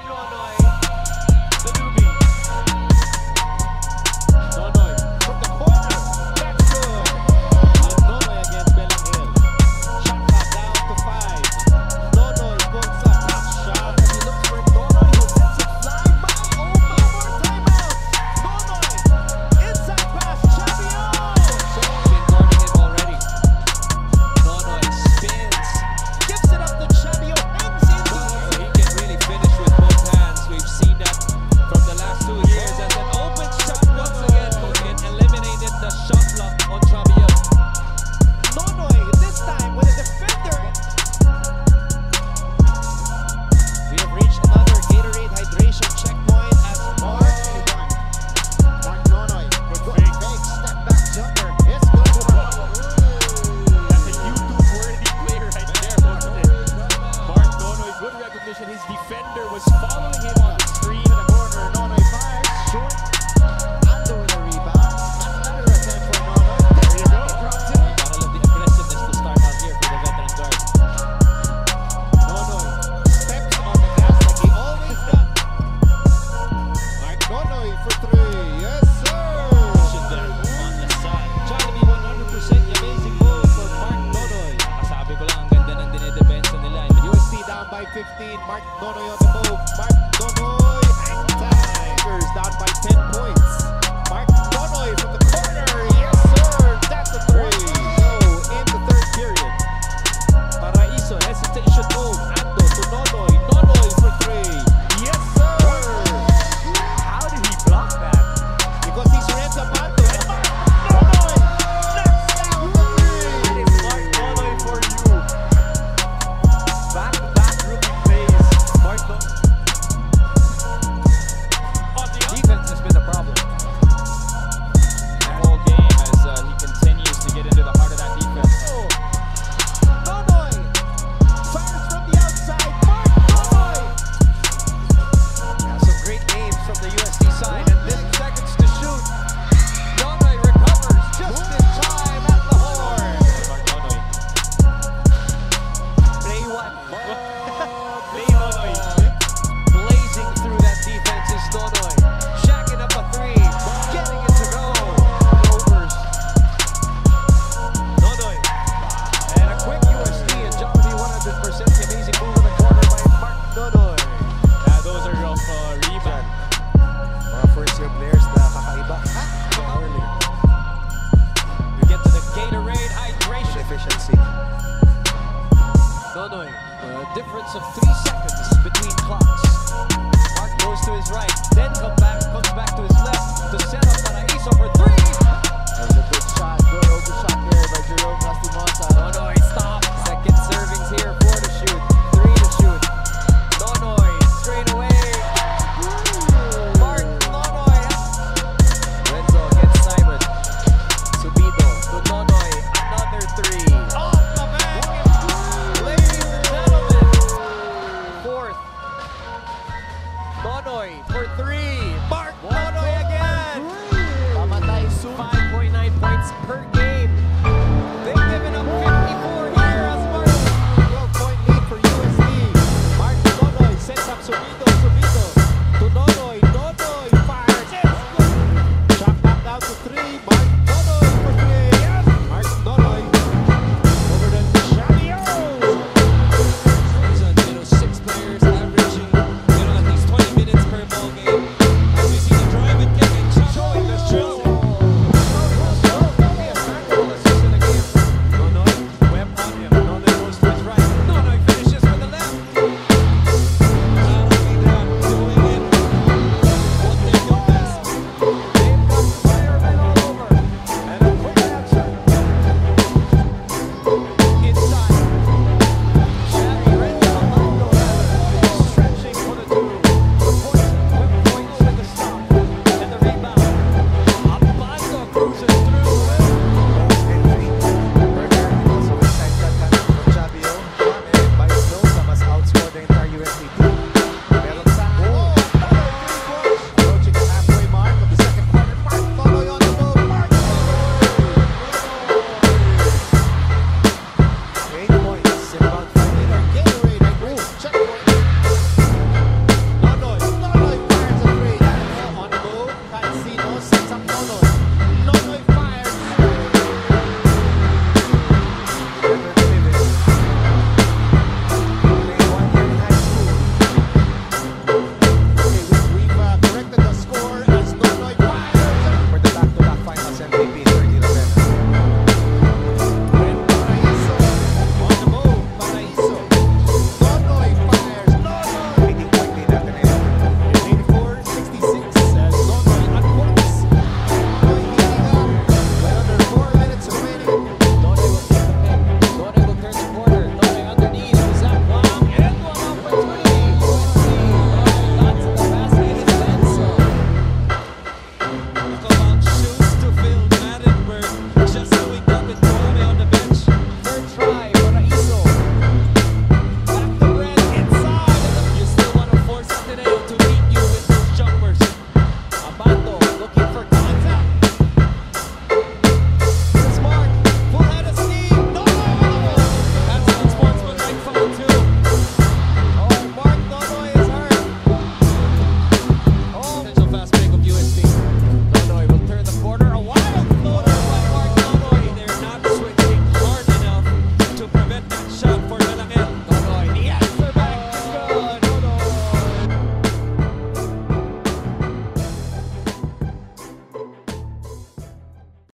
from Nonoy, the newbie. Nonoy from the corner, that's good. And Nonoy against Bellingham. Shot clock down to 5. Nonoy puts a top shot. And he looks for Nonoy, who lets it fly by. Oh, power timeout. Nonoy, inside pass, champion. So he's been guarding it already. Nonoy spins, gives it up to champion. His defender was following him on the screen. In the corner, Nonoy fires short. Ando with a rebound. Another attempt for Nonoy. There you go. Gotta love the aggressiveness to start out here for the veteran guard. Nonoy steps on the gas like he always does. Mark Nonoy for 3. Yes, sir. Action there on the side. Trying to be 100% amazing goal for Mark Nonoy. Nakasabi ko lang, ang ganda ng dinidepensa nila. Down by 15, Mark Nonoy on the move. Mark Nonoy and Tigers down by 10 points. Mark Nonoy from the corner, yes sir, that's a 3. So in the third period, Paraiso, hesitation move, Ando to Nonoy, Nonoy for 3, yes sir. How did he block that? Because he surrenders up Ando. Nonoy, a difference of 3 seconds between clocks. Mark goes to his right, then comes back to his left to set up Paraiso for 3. That was a big shot, good open shot here by Jerome Castimosa. Nonoy, stop. Second servings here, 4 to shoot, 3 to shoot. Nonoy, straight away. Mark Nonoy. Renzo against Simon. Subido to Nonoy, another 3. Nonoy for 3.